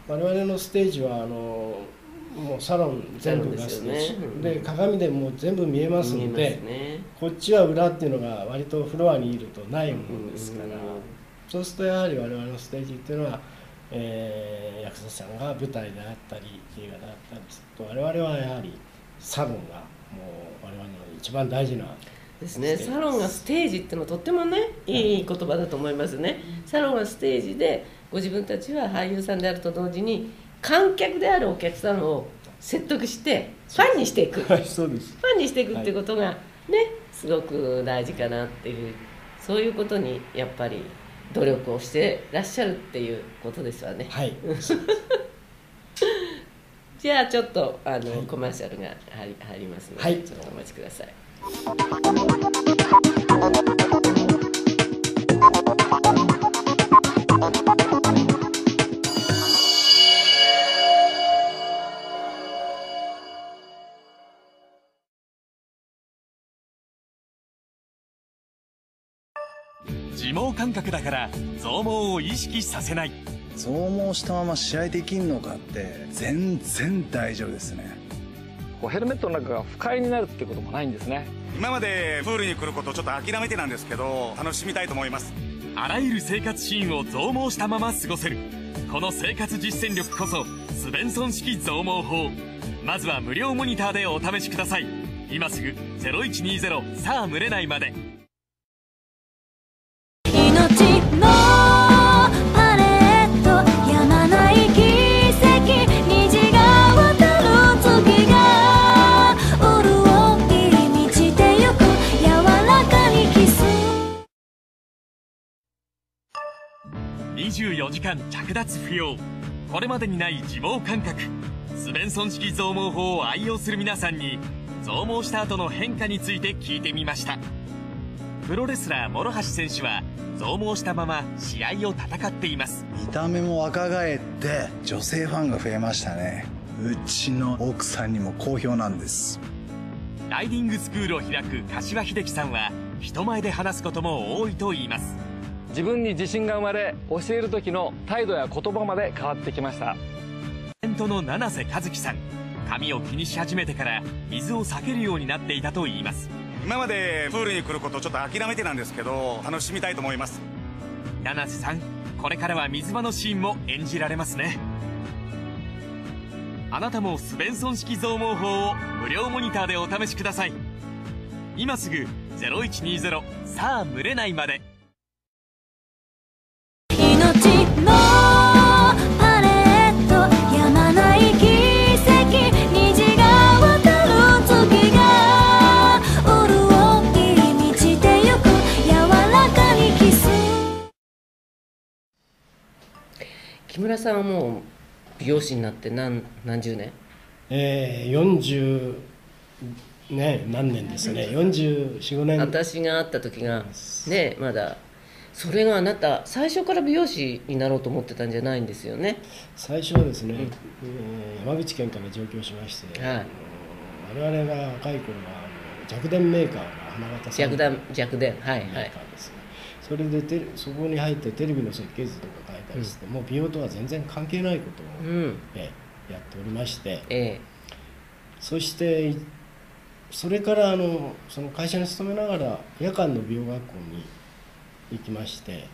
う我々のステージはもうサロン全部ガスですし、で鏡でもう全部見えますので、こっちは裏っていうのが割とフロアにいるとないものですから、そうするとやはり我々のステージっていうのは役者さんが舞台であったり映画であったりすると、我々はやはりサロンがもう我々の一番大事なですね。サロンがステージっていうのはとってもねいい言葉だと思いますね。サロンがステージでご自分たちは俳優さんであると同時に観客であるお客さんを説得してファンにしていく、ファンにしていくっていうことがねすごく大事かなっていう、そういうことにやっぱり努力をしてらっしゃるっていうことですわね。はいじゃあちょっとコマーシャルが入りますので、ちょっとお待ちください。自毛感覚だから増毛を意識させない。増毛したまま試合できんのかって、全然大丈夫ですね。ヘルメットの中が不快になるってこともないんですね。今までプールに来ることをちょっと諦めてなんですけど、楽しみたいと思います。あらゆる生活シーンを増毛したまま過ごせる、この生活実践力こそスベンソン式増毛法。まずは無料モニターでお試しください。今すぐ0120さあ蒸れないまで。24時間着脱不要、これまでにない自毛感覚スベンソン式増毛法を愛用する皆さんに増毛した後の変化について聞いてみました。プロレスラー諸橋選手は増毛したまま試合を戦っています。見た目も若返って女性ファンが増えましたね。うちの奥さんにも好評なんです。ライディングスクールを開く柏秀樹さんは人前で話すことも多いといいます。自分に自信が生まれ、教える時の態度や言葉まで変わってきました。タレントの七瀬和樹さん、髪を気にし始めてから水を避けるようになっていたといいます。今までプールに来ることをちょっと諦めてなんですけど、楽しみたいと思います。七瀬さん、これからは水場のシーンも演じられますね。あなたもスベンソン式増毛法を無料モニターでお試しください。今すぐ0120さあ蒸れないまで。木村さんはもう美容師になって何十年？何年ですね。44、45年。私が会った時がねまだ。それがあなた最初から美容師になろうと思ってたんじゃないんですよね。最初はですね、山口県から上京しまして、はい、我々が若い頃は弱電メーカーが花形さんの弱電メーカーですね、それでそこに入ってテレビの設計図とか書いたりして、もう美容とは全然関係ないことを、やっておりまして、そしてそれからその会社に勤めながら夜間の美容学校に行きまして、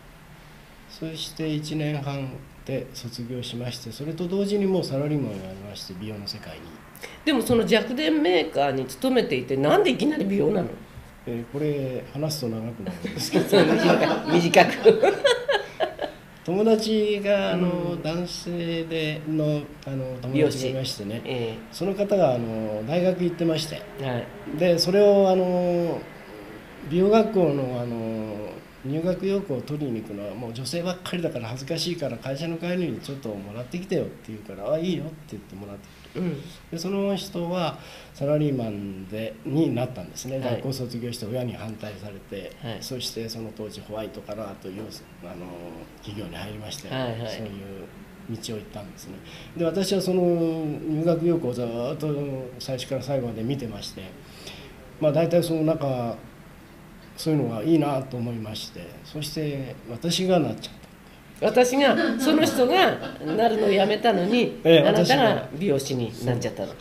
そして1年半で卒業しまして、それと同時にもうサラリーマンをやりまして美容の世界に。でもその弱電メーカーに勤めていて、なんでいきなり美容なの？これ話すと長くなるんですけど短く友達が男性での友達がいましてね、その方が大学行ってまして、でそれを美容学校の入学要項を取りに行くのはもう女性ばっかりだから恥ずかしいから、会社の帰りにちょっともらってきてよって言うから「あいいよ」って言ってもらってきて、でその人はサラリーマンになったんですね。学校卒業して親に反対されて、そしてその当時ホワイトカラーという企業に入りまして、そういう道を行ったんですね。で私はその入学要項をずっと最初から最後まで見てまして、まあ大体その中そういうのがいいなと思いまして、そして私がなっちゃった。私がその人がなるのをやめたのに、あなたが美容師になっちゃったの。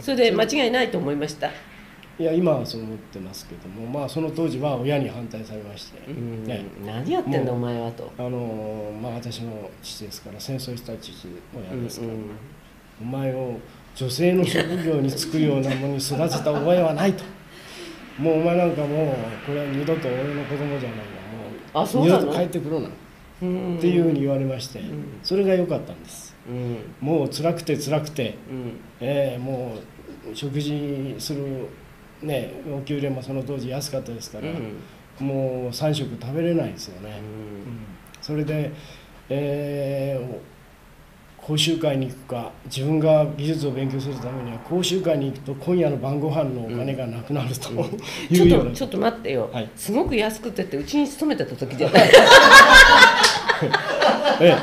それで間違いないと思いました？いや今はそう思ってますけども、まあその当時は親に反対されまして「何やってんだお前は」と。まあ私の父ですから、戦争した父親ですから、お前を女性の職業に就くようなものに育てた覚えはないと。もうお前なんかもうこれは二度と俺の子供じゃないな、もう二度と帰ってくるなっていうふうに言われまして、それが良かったんです。もう辛くて辛くて、もう食事するね、お給料もその当時安かったですから、もう3食食べれないんですよね。それで講習会に行くか、自分が技術を勉強するためには講習会に行くと今夜の晩ご飯のお金がなくなるというような、ちょっと待ってよ、すごく安くてってうちに勤めてた時じゃない？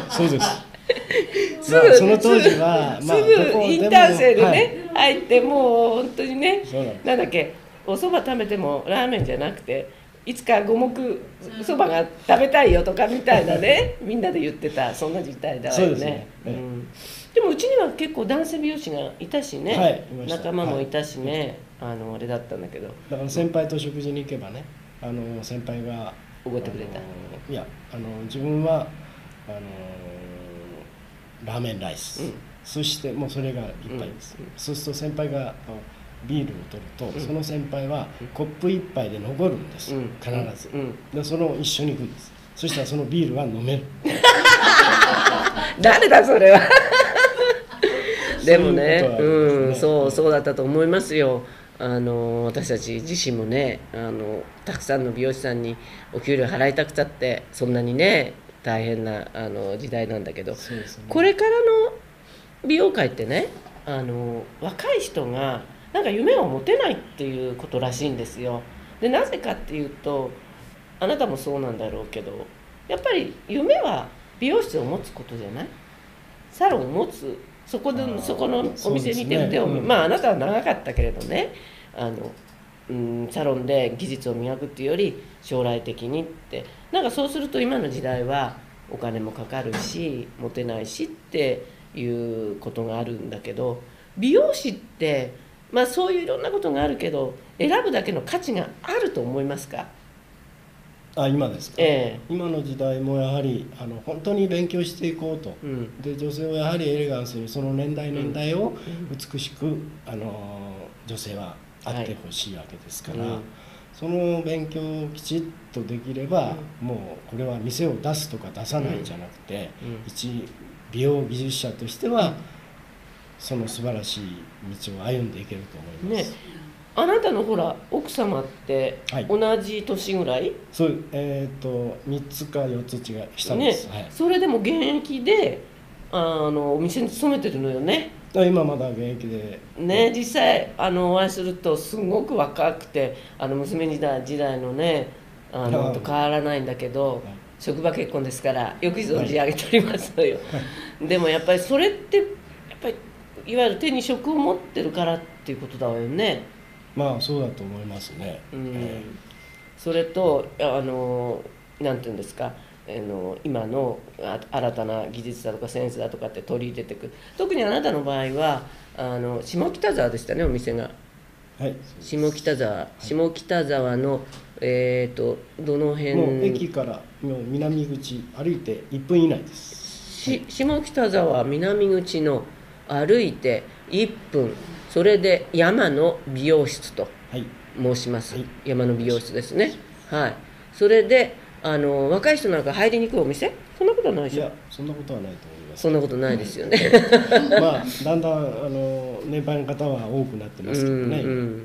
そうですすぐその当時はすぐインターン生でね入って、もう本当にね、なんだっけ、お蕎麦食べてもラーメンじゃなくて、いつか五目そばが食べたいよとかみたいなね、みんなで言ってた、そんな時代だわよね。でもうちには結構男性美容師がいたしね、仲間もいたしね、あれだったんだけど、だから先輩と食事に行けばね、先輩がおごってくれた。いや自分はラーメンライス、そしてもうそれがいっぱいです。そうすると先輩がビールを取ると、その先輩はコップ一杯で残るんです、必ず。でその一緒に行くんです。そしたらそのビールは飲める誰だそれはでもね、そうだったと思いますよ。私たち自身もね、たくさんの美容師さんにお給料払いたくたって、そんなにね大変な時代なんだけど、これからの美容界ってね、若い人がなんか夢を持てないっていうことらしいんですよ。でなぜかっていうと、あなたもそうなんだろうけど、やっぱり夢は美容室を持つことじゃない？サロンを持つ、そこのお店にて腕を、まああなたは長かったけれどね、サロンで技術を磨くっていうより将来的にって、なんかそうすると今の時代はお金もかかるし持てないしっていうことがあるんだけど、美容師ってまあそういういろんなことがあるけど、選ぶだけの価値があると思いますか？今ですか、今の時代もやはり本当に勉強していこうと、で女性をやはりエレガンスに、その年代年代を美しく、女性はあってほしいわけですから、その勉強をきちっとできれば、もうこれは店を出すとか出さないじゃなくて、一美容技術者としてはその素晴らしい道を歩んでいけると思います。ね、あなたのほら奥様って同じ年ぐらい？そう、3つか4つ違いしたんです。ね、それでも現役でお店に勤めてるのよね。今まだ現役で。ね、実際お会いするとすごく若くて、娘時代のね変わらないんだけど。職場結婚ですからよく存じ上げておりますのよ。でもやっぱりそれってやっぱりいわゆる手に職を持ってるからっっていうことだよね。まあそうだと思いますね。うん、それとなんていうんですか、今の新たな技術だとかセンスだとかって取り入れていく。特にあなたの場合は下北沢でしたね、お店が。はい、下北沢、はい、下北沢のどの辺？もう駅から南口歩いて1分以内です。下北沢南口の歩いて1分、それで山の美容室と申します。はい、山の美容室ですね。はい。それで若い人なんか入りにくいお店？そんなことはないでしょ？いや、そんなことはないと思います。そんなことないですよね。まあだんだん年配の方は多くなってますけどね。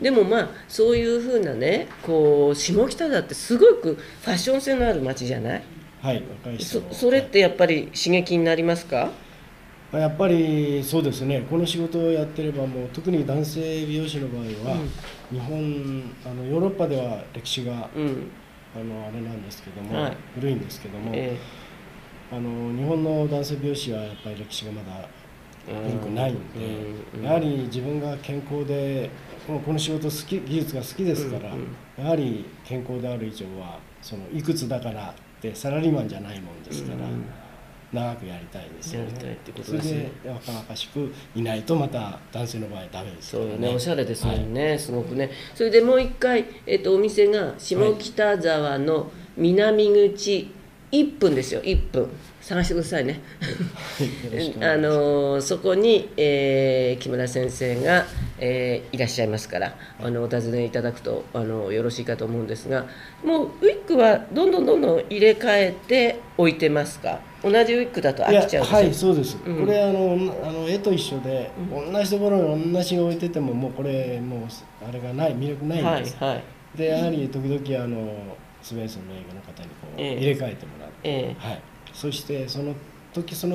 でもまあそういうふうなね、こう下北沢ってすごくファッション性のある街じゃない？はい、若い人。それってやっぱり刺激になりますか？やっぱりそうですね。この仕事をやってればもう特に男性美容師の場合は、うん、日本ヨーロッパでは歴史が、うん。あれなんですけども、はい、古いんですけども、日本の男性美容師はやっぱり歴史がまだ古くないんで、やはり自分が健康でもうこの仕事技術が好きですから、やはり健康である以上はそのいくつだからってサラリーマンじゃないもんですから、長くやりたいですよね。それで若々しくいないとまた男性の場合ダメですよね。そうよね、おしゃれですもんね、はい、すごくね。それでもう一回、お店が下北沢の南口1分ですよ、1分探してくださいね。そこに、木村先生が、いらっしゃいますから、お尋ねいただくとよろしいかと思うんですが、もうウィッグはどんどん入れ替えて置いてますか？同じウィッグだと飽きちゃうでしょ？はい、そうです。うん、これ絵と一緒で、同じところに同じ置いててももうこれもうあれがない魅力ないんです。はいはい、でやはり時々スウェーデンの映画の方にこう入れ替えてもらって、はい。そしてその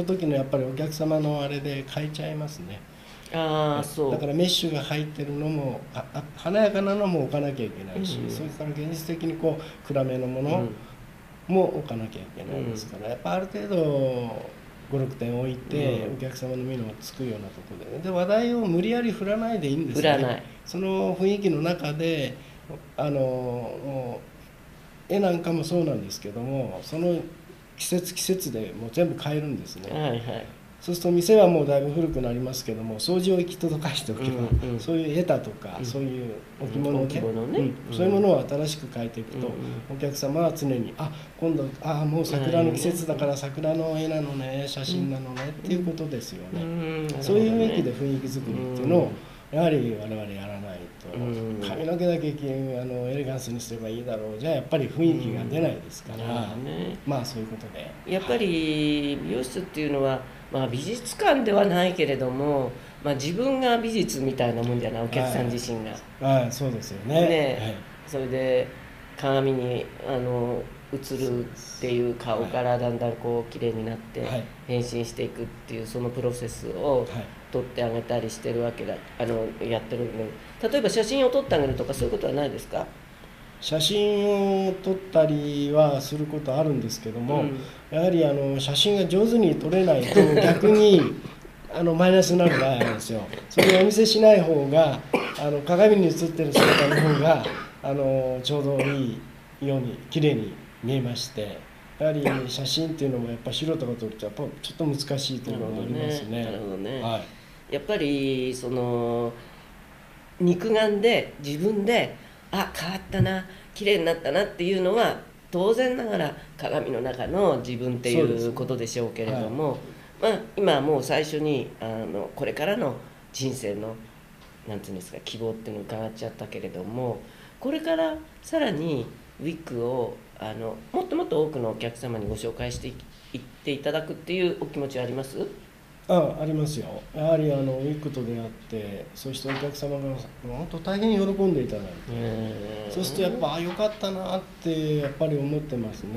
時のやっぱりお客様のあれで変えちゃいますね。ああ、そう。だからメッシュが入ってるのも華やかなのも置かなきゃいけないし、それから現実的にこう暗めのものも置かなきゃいけないですから、やっぱある程度56点置いてお客様の目のつくようなところで、で話題を無理やり振らないでいいんですね。振らない。その雰囲気の中で絵なんかもそうなんですけども、その季節でもう全部変えるんですね。はいはい、そうすると店はもうだいぶ古くなりますけども、掃除を行き届かしておけば、そういう板とか、そういう置物ね、そういうものを新しく変えていくと、お客様は常に「あ、今度もう桜の季節だから桜の絵なのね、写真なのね」っていうことですよね。そういう雰囲気で雰囲気作りっていうのをやはり我々やらないと、髪の毛だけエレガンスにすればいいだろうじゃやっぱり雰囲気が出ないですから、まあそういうことでやっぱり美容室っていうのは、まあ、美術館ではないけれども、まあ、自分が美術みたいなもんじゃない、お客さん自身が。はい、そうですよね。それで鏡に映るっていう顔からだんだんこう綺麗になって変身していくっていう、そのプロセスを撮ってあげたりしてるわけだ、やってるので、例えば写真を撮ってあげるとかそういうことはないですか？写真を撮ったりはすることあるんですけども、やはり写真が上手に撮れないと逆にマイナスになる場合なんですよ。それをお見せしない方が鏡に映ってる姿の方がちょうどいいように綺麗に見えまして、やはり写真っていうのもやっぱ素人が撮るとやっぱちょっと難しいというのがありますね。なるほどね。はい、やっぱりその肉眼で自分で変わったな、綺麗になったなっていうのは当然ながら鏡の中の自分っていうことでしょうけれども、はい、まあ今はもう最初にこれからの人生のなんていうんですか、希望っていうのを伺っちゃったけれども、これからさらにウィッグをもっともっと多くのお客様にご紹介していっていただくっていうお気持ちはあります？ありますよ。やはりウィッグと出会って、そしてお客様が本当大変喜んでいただいて、そうするとやっぱよかったなってやっぱり思ってますね。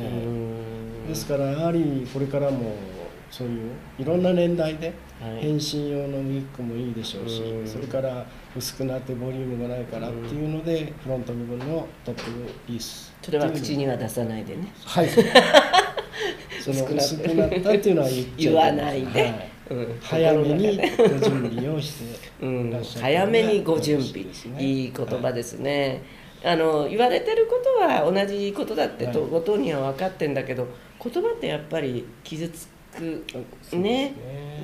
ですからやはりこれからもそういういろんな年代で変身用のウィッグもいいでしょうし、それから薄くなってボリュームがないからっていうのでフロント部分のトップピース、それは口には出さないでね。はい、その薄くなったっていうのは言わないで、早めにご準備をしてらっしゃる。早めにご準備、いい言葉ですね。言われてることは同じことだってとご当人は分かってんだけど、言葉ってやっぱり傷つくね。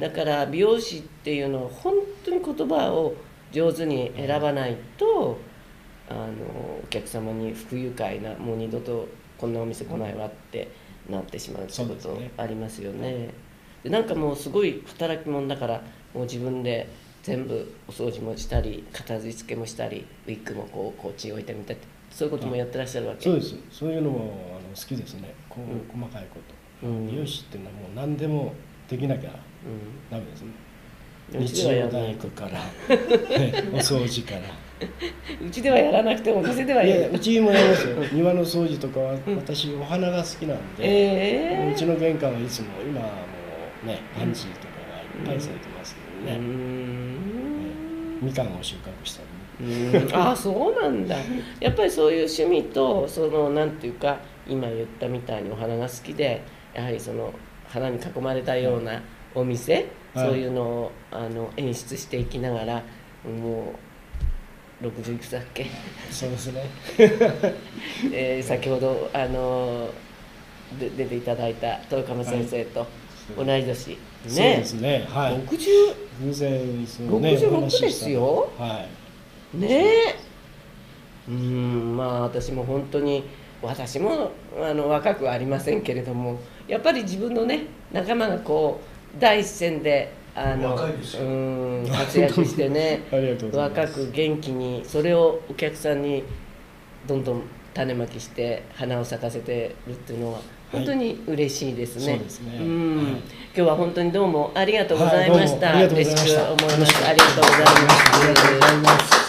だから美容師っていうのは本当に言葉を上手に選ばないと、お客様に不愉快な、もう二度とこんなお店来ないわってなってしまうってことありますよね。でなんかもうすごい働き者だから、もう自分で全部お掃除もしたり、片付けもしたり、ウィッグもこっち置いてみたり、そういうこともやってらっしゃるわけ。そうです。そういうのも好きですね。こう細かいこと。美容師っていうのはもう何でもできなきゃダメですね。日曜大工からお掃除から。うちではやらなくてもお店ではやる。いや、うちもやりますよ。庭の掃除とかは、私お花が好きなんで、うちの玄関はいつも今もうね、パンジーとかがいっぱい咲いてますけどね。みかんを収穫したり。あ、そうなんだ。やっぱりそういう趣味と、そのなんていうか今言ったみたいにお花が好きで、やはりその花に囲まれたようなお店、そういうのを演出していきながら、もう60いくつだっけ。そうですね。先ほど出ていただいた豊川先生と同い年。そうですね。66ですよ。ねえ。まあ私も本当に、私も若くはありませんけれども、やっぱり自分のね仲間がこう第一線で活躍してね、若く元気に、それをお客さんにどんどん種まきして花を咲かせてるっていうのは。本当に嬉しいですね。今日は本当にどうもありがとうございました。嬉しく思いました。ありがとうございます。